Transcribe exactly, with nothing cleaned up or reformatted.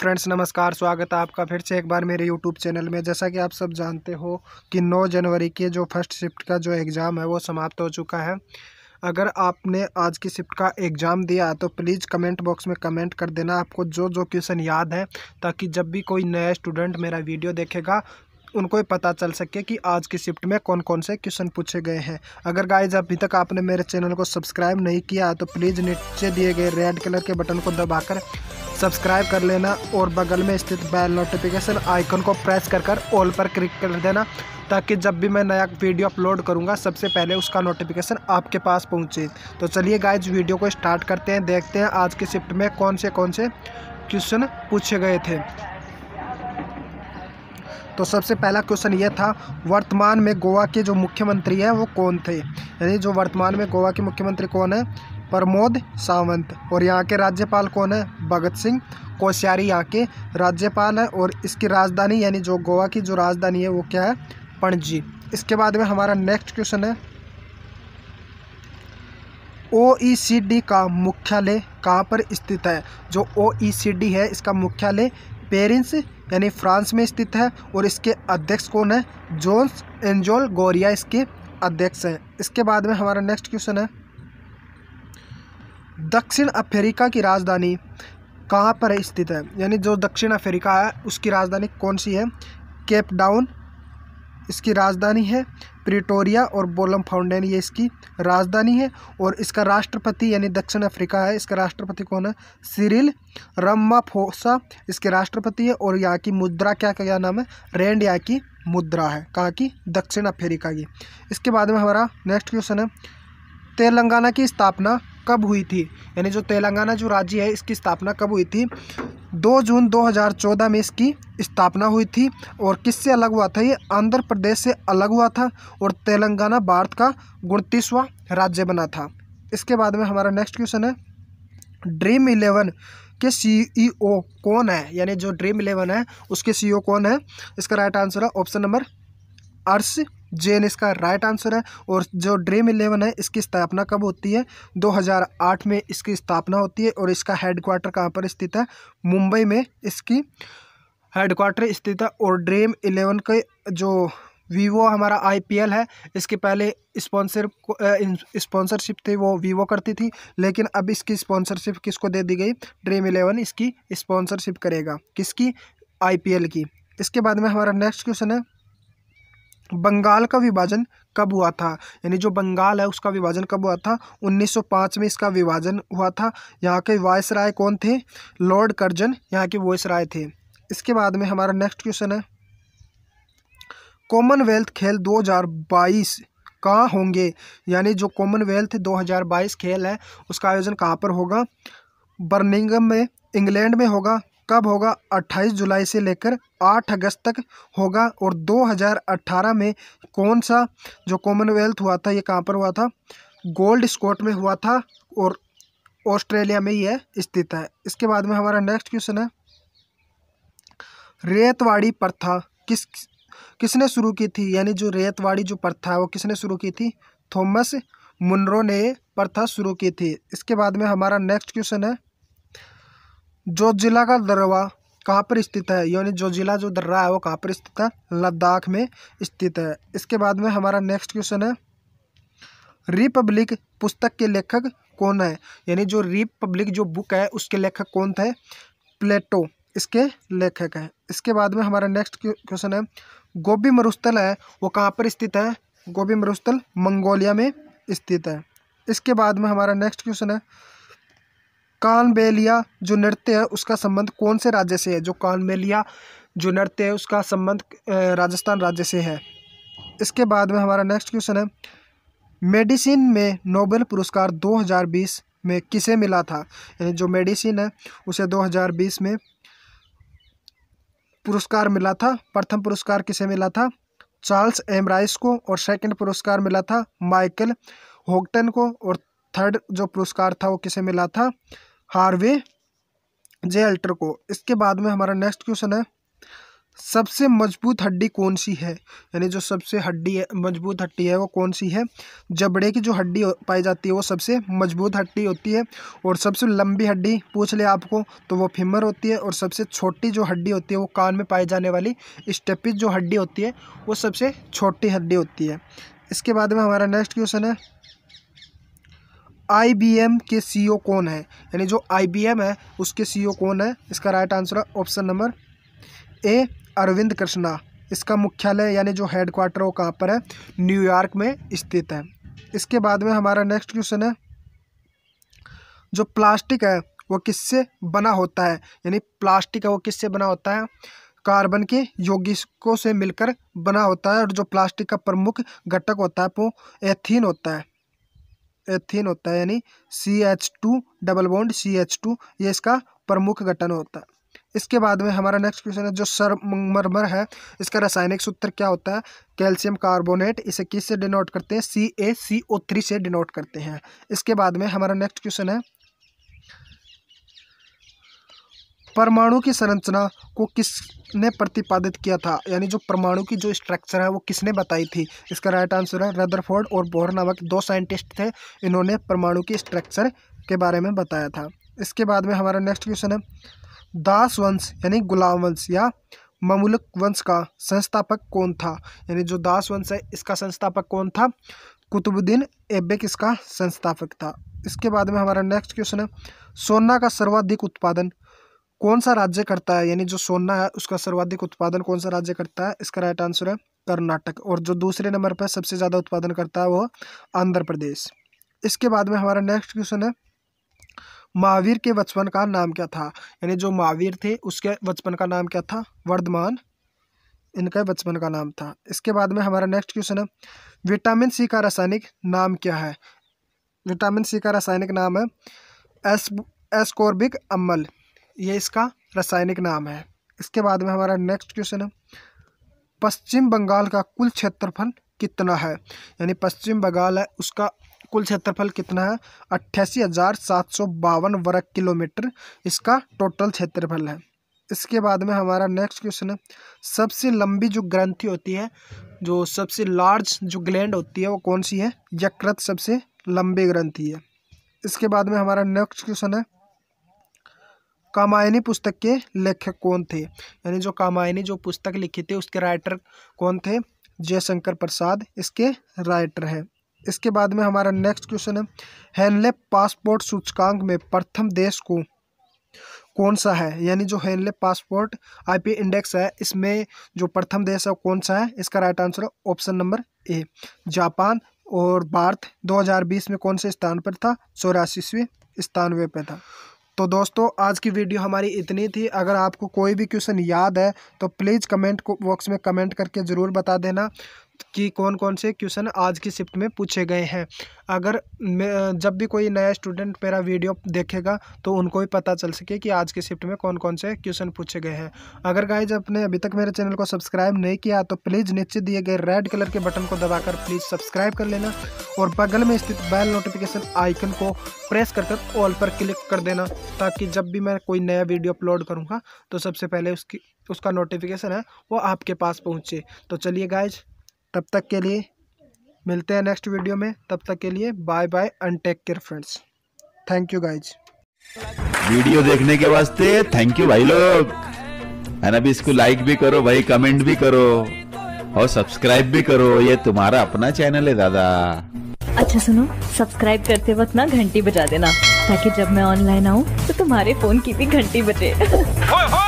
Friends नमस्कार, स्वागत है आपका फिर से एक बार मेरे यूट्यूब चैनल में। जैसा कि आप सब जानते हो कि नौ जनवरी के जो फर्स्ट शिफ्ट का जो एग्ज़ाम है वो समाप्त हो चुका है। अगर आपने आज की शिफ्ट का एग्ज़ाम दिया तो प्लीज़ कमेंट बॉक्स में कमेंट कर देना आपको जो जो क्वेश्चन याद है, ताकि जब भी कोई नया स्टूडेंट मेरा वीडियो देखेगा उनको भी पता चल सके कि आज की शिफ्ट में कौन कौन से क्वेश्चन पूछे गए हैं। अगर गाइज अभी तक आपने मेरे चैनल को सब्सक्राइब नहीं किया तो प्लीज़ नीचे दिए गए रेड कलर के बटन को दबाकर सब्सक्राइब कर लेना और बगल में स्थित बेल नोटिफिकेशन आइकन को प्रेस कर कर ऑल पर क्लिक कर देना, ताकि जब भी मैं नया वीडियो अपलोड करूंगा सबसे पहले उसका नोटिफिकेशन आपके पास पहुंचे। तो चलिए गाइज वीडियो को स्टार्ट करते हैं, देखते हैं आज के शिफ्ट में कौन से कौन से क्वेश्चन पूछे गए थे। तो सबसे पहला क्वेश्चन ये था, वर्तमान में गोवा के जो मुख्यमंत्री हैं वो कौन थे, यानी जो वर्तमान में गोवा के मुख्यमंत्री कौन है, परमोद सावंत। और यहाँ के राज्यपाल कौन है, भगत सिंह कोश्यारी यहाँ के राज्यपाल है। और इसकी राजधानी यानी जो गोवा की जो राजधानी है वो क्या है, पणजी। इसके बाद में हमारा नेक्स्ट क्वेश्चन है, ओ ई सी डी का मुख्यालय कहाँ पर स्थित है। जो ओ ई सी डी है इसका मुख्यालय पेरिस यानी फ्रांस में स्थित है और इसके अध्यक्ष कौन है, जोन्स एंजोल गोरिया इसके अध्यक्ष हैं। इसके बाद में हमारा नेक्स्ट क्वेश्चन है, दक्षिण अफ्रीका की राजधानी कहाँ पर स्थित है, यानी जो दक्षिण अफ्रीका है उसकी राजधानी कौन सी है, केप डाउन इसकी राजधानी है, प्रिटोरिया और ब्लोemfontein ये इसकी राजधानी है। और इसका राष्ट्रपति यानी दक्षिण अफ्रीका है इसका राष्ट्रपति कौन है, सिरिल रामाफोसा इसके राष्ट्रपति है। और यहाँ की मुद्रा क्या क्या नाम है, रैंड यहाँ की मुद्रा है, कहाँ की, दक्षिण अफ्रीका की। इसके बाद में हमारा नेक्स्ट क्वेश्चन है, तेलंगाना की स्थापना कब हुई थी, यानी जो तेलंगाना जो राज्य है इसकी स्थापना कब हुई थी, दो जून दो हज़ार चौदह में इसकी स्थापना हुई थी। और किससे अलग हुआ था, ये आंध्र प्रदेश से अलग हुआ था और तेलंगाना भारत का उनतीसवां राज्य बना था। इसके बाद में हमारा नेक्स्ट क्वेश्चन है, ड्रीम इलेवन के सी ई ओ कौन है, यानी जो ड्रीम इलेवन है उसके सी ई ओ कौन है। इसका राइट आंसर है ऑप्शन नंबर अर्श जैन इसका राइट आंसर है। और जो ड्रीम इलेवन है इसकी स्थापना कब होती है, दो हज़ार आठ में इसकी स्थापना होती है। और इसका हेडक्वार्टर कहाँ पर स्थित है, मुंबई में इसकी हेडक्वार्टर स्थित है। और ड्रीम इलेवन के जो वीवो हमारा आई पी एल है इसके पहले स्पॉन्सर स्पॉन्सरशिप थी वो वीवो करती थी, लेकिन अब इसकी स्पॉन्सरशिप किसको दे दी गई, ड्रीम इलेवन इसकी स्पॉन्सरशिप करेगा, किसकी, आई पी एल की। इसके बाद में हमारा नेक्स्ट क्वेश्चन है, बंगाल का विभाजन कब हुआ था, यानी जो बंगाल है उसका विभाजन कब हुआ था, उन्नीस सौ पाँच में इसका विभाजन हुआ था। यहाँ के वायसराय कौन थे, लॉर्ड कर्जन यहाँ के वायसराय थे। इसके बाद में हमारा नेक्स्ट क्वेश्चन है, कॉमनवेल्थ खेल दो हज़ार बाईस कहाँ होंगे, यानी जो कॉमनवेल्थ दो हज़ार बाईस खेल है उसका आयोजन कहाँ पर होगा, बर्मिंघम में इंग्लैंड में होगा। कब होगा, अट्ठाईस जुलाई से लेकर आठ अगस्त तक होगा। और दो हज़ार अठारह में कौन सा जो कॉमनवेल्थ हुआ था ये कहाँ पर हुआ था, गोल्ड स्कॉट में हुआ था और ऑस्ट्रेलिया में यह स्थित है। इसके बाद में हमारा नेक्स्ट क्वेश्चन है, रेतवाड़ी प्रथा किस किसने शुरू की थी, यानी जो रेतवाड़ी जो प्रथा है वो किसने शुरू की थी, थॉमस मुनरो ने प्रथा शुरू की थी। इसके बाद में हमारा नेक्स्ट क्वेश्चन है, जो जिला का दर्रा कहाँ पर स्थित है, यानी जो जिला जो दर्रा है वो कहाँ पर स्थित है, लद्दाख में स्थित है। इसके बाद में हमारा नेक्स्ट क्वेश्चन है, रिपब्लिक पुस्तक के लेखक कौन है, यानी जो रिपब्लिक जो बुक है उसके लेखक कौन थे, प्लेटो इसके लेखक हैं। इसके बाद में हमारा नेक्स्ट क्वेश्चन है, गोबी मरुस्थल है वो कहाँ पर स्थित है, गोबी मरुस्थल मंगोलिया में स्थित है। इसके बाद में हमारा नेक्स्ट क्वेश्चन है, कानबेलिया जो नृत्य है उसका संबंध कौन से राज्य से है, जो कानबेलिया जो नृत्य है उसका संबंध राजस्थान राज्य से है। इसके बाद में हमारा नेक्स्ट क्वेश्चन है, मेडिसिन में नोबेल पुरस्कार दो हज़ार बीस में किसे मिला था, यानी जो मेडिसिन है उसे दो हज़ार बीस में पुरस्कार मिला था। प्रथम पुरस्कार किसे मिला था, चार्ल्स एम राइस को, और सेकंड पुरस्कार मिला था माइकल हॉगटन को, और थर्ड जो पुरस्कार था वो किसे मिला था, हार्वे जे अल्टर को। इसके बाद में हमारा नेक्स्ट क्वेश्चन है, सबसे मजबूत हड्डी कौन सी है, यानी जो सबसे हड्डी है, मजबूत हड्डी है वो कौन सी है। जबड़े की जो हड्डी पाई जाती है वो सबसे मजबूत हड्डी होती है। और सबसे लंबी हड्डी पूछ ले आपको तो वो फीमर होती है। और सबसे छोटी जो हड्डी होती है वो कान में पाई जाने वाली स्टेपिस जो हड्डी होती है वो सबसे छोटी हड्डी होती है। इसके बाद में हमारा नेक्स्ट क्वेश्चन है, आई बी एम के सी ई ओ कौन है, यानी जो आई बी एम है उसके सी ई ओ कौन है। इसका राइट आंसर है option number A Arvind Krishna. इसका मुख्यालय यानी जो हेडक्वार्टर वो कहाँ पर है, न्यूयॉर्क में स्थित है। इसके बाद में हमारा नेक्स्ट क्वेश्चन है, जो प्लास्टिक है वो किससे बना होता है, यानी प्लास्टिक है वो किससे बना होता है, कार्बन के यौगिकों से मिलकर बना होता है। और जो प्लास्टिक का प्रमुख घटक होता है वो एथीन होता है, एथीन होता है यानी C H two double bond C H two ये इसका प्रमुख गठन होता है। इसके बाद में हमारा नेक्स्ट क्वेश्चन है, जो संगमरमर है इसका रासायनिक सूत्र क्या होता है, कैल्शियम कार्बोनेट। इसे किससे डिनोट करते हैं, सी ए सी ओ थ्री से डिनोट करते हैं। इसके बाद में हमारा नेक्स्ट क्वेश्चन है, परमाणु की संरचना को किसने प्रतिपादित किया था, यानी जो परमाणु की जो स्ट्रक्चर है वो किसने बताई थी। इसका राइट आंसर है रदरफोर्ड और बोहर नामक दो साइंटिस्ट थे, इन्होंने परमाणु की स्ट्रक्चर के बारे में बताया था। इसके बाद में हमारा नेक्स्ट क्वेश्चन है, दास वंश यानी गुलाम वंश या ममलूक वंश का संस्थापक कौन था, यानी जो दास वंश है इसका संस्थापक कौन था, कुतुबुद्दीन ऐबक इसका संस्थापक था। इसके बाद में हमारा नेक्स्ट क्वेश्चन है, सोना का सर्वाधिक उत्पादन कौन सा राज्य करता है, यानी जो सोना है उसका सर्वाधिक उत्पादन कौन सा राज्य करता है। इसका राइट आंसर है कर्नाटक। और जो दूसरे नंबर पर सबसे ज़्यादा उत्पादन करता है वो आंध्र प्रदेश। इसके बाद में हमारा नेक्स्ट क्वेश्चन है, महावीर के बचपन का नाम क्या था, यानी जो महावीर थे उसके बचपन का नाम क्या था, वर्धमान इनका बचपन का नाम था। इसके बाद में हमारा नेक्स्ट क्वेश्चन है, विटामिन सी का रासायनिक नाम क्या है, विटामिन सी का रासायनिक नाम है एस एस्कोर्बिक अम्ल, ये इसका रासायनिक नाम है। इसके बाद में हमारा नेक्स्ट क्वेश्चन है, पश्चिम बंगाल का कुल क्षेत्रफल कितना है, यानी पश्चिम बंगाल है उसका कुल क्षेत्रफल कितना है, अट्ठासी हज़ार सात सौ बावन वर्ग किलोमीटर इसका टोटल क्षेत्रफल है। इसके बाद में हमारा नेक्स्ट क्वेश्चन है, सबसे लंबी जो ग्रंथि होती है, जो सबसे लार्ज जो ग्लैंड होती है वो कौन सी है, यकृत सबसे लंबी ग्रंथि है। इसके बाद में हमारा नेक्स्ट क्वेश्चन है, कामायनी पुस्तक के लेखक कौन थे, यानी जो कामायनी जो पुस्तक लिखी थी उसके राइटर कौन थे, जयशंकर प्रसाद इसके राइटर हैं। इसके बाद में हमारा नेक्स्ट क्वेश्चन है, हेनले पासपोर्ट सूचकांक में प्रथम देश को कौन सा है, यानी जो हेनले पासपोर्ट आईपी इंडेक्स है इसमें जो प्रथम देश है कौन सा है। इसका राइट आंसर है ऑप्शन नंबर ए जापान। और भारत दो हज़ार बीस में कौन से स्थान पर था, चौरासीवें स्थानवे पर था। तो दोस्तों आज की वीडियो हमारी इतनी थी। अगर आपको कोई भी क्वेश्चन याद है तो प्लीज़ कमेंट बॉक्स में कमेंट करके ज़रूर बता देना कि कौन कौन से क्वेश्चन आज की शिफ्ट में पूछे गए हैं। अगर जब भी कोई नया स्टूडेंट मेरा वीडियो देखेगा तो उनको भी पता चल सके कि आज की शिफ्ट में कौन कौन से क्वेश्चन पूछे गए हैं। अगर गाइज आपने अभी तक मेरे चैनल को सब्सक्राइब नहीं किया तो प्लीज़ नीचे दिए गए रेड कलर के बटन को दबाकर प्लीज़ सब्सक्राइब कर लेना और बगल में स्थित बेल नोटिफिकेशन आइकन को प्रेस कर कर ऑल पर क्लिक कर देना, ताकि जब भी मैं कोई नया वीडियो अपलोड करूँगा तो सबसे पहले उसकी उसका नोटिफिकेशन है वो आपके पास पहुँचे। तो चलिए गाइज तब तक के लिए मिलते हैं नेक्स्ट वीडियो में। तब तक के लिए bye bye and take care friends. Thank you guys. Video देखने के वास्ते थैंक यू भाई लोग, है ना। भी इसको लाइक भी करो भाई, कमेंट भी करो और सब्सक्राइब भी करो। ये तुम्हारा अपना चैनल है दादा। अच्छा सुनो, सब्सक्राइब करते वक्त ना घंटी बजा देना, ताकि जब मैं ऑनलाइन आऊँ तो तुम्हारे फोन की भी घंटी बजे।